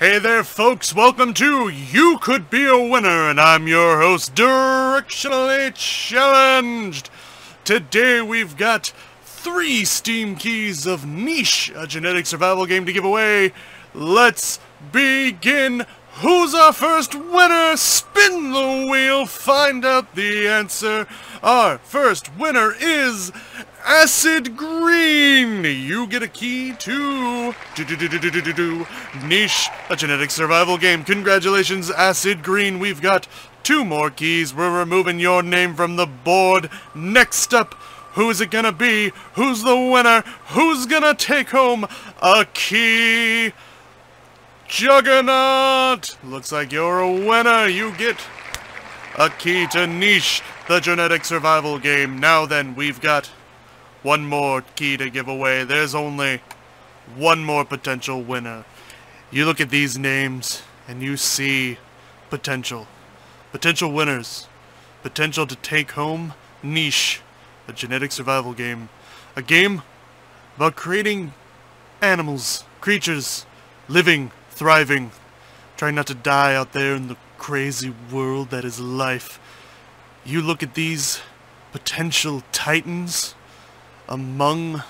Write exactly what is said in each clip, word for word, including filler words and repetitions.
Hey there folks, welcome to You Could Be a Winner, and I'm your host, Directionally Challenged. Today we've got three Steam keys of Niche, a genetic survival game to give away. Let's begin. Who's our first winner? Spin the wheel, find out the answer. Our first winner is Acid Green. You get a key to do, do, do, do, do, do, do, Niche, a genetic survival game. Congratulations, Acid Green. We've got two more keys. We're removing your name from the board. Next up, who is it gonna be? Who's the winner? Who's gonna take home a key? Juggernaut! Looks like you're a winner. You get a key to Niche, the genetic survival game. Now then, we've got one more key to give away. There's only one more potential winner. You look at these names and you see potential. Potential winners. Potential to take home Niche, a genetic survival game. A game about creating animals, creatures, living, thriving, trying not to die out there in the crazy world that is life. You look at these potential titans among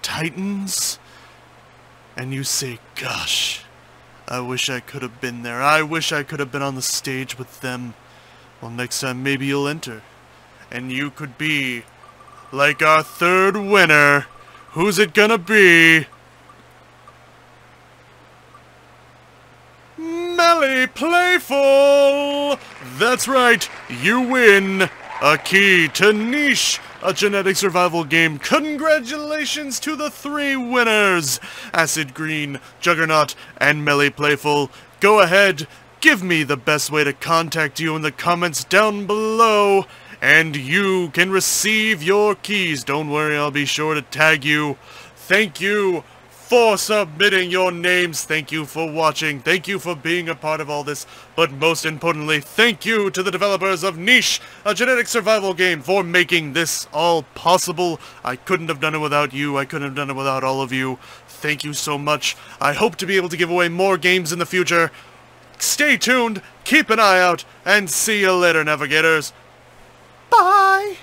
titans, and you say, gosh, I wish I could have been there. I wish I could have been on the stage with them. Well, next time maybe you'll enter, and you could be like our third winner. Who's it gonna be? Melly Playful! That's right, you win a key to Niche, a genetic survival game. Congratulations to the three winners, Acid Green, Juggernaut, and Melly Playful. Go ahead, give me the best way to contact you in the comments down below, and you can receive your keys. Don't worry, I'll be sure to tag you. Thank you for submitting your names. Thank you for watching. Thank you for being a part of all this. But most importantly, thank you to the developers of Niche, a genetic survival game, for making this all possible. I couldn't have done it without you. I couldn't have done it without all of you. Thank you so much. I hope to be able to give away more games in the future. Stay tuned, keep an eye out, and see you later, Navigators. Bye!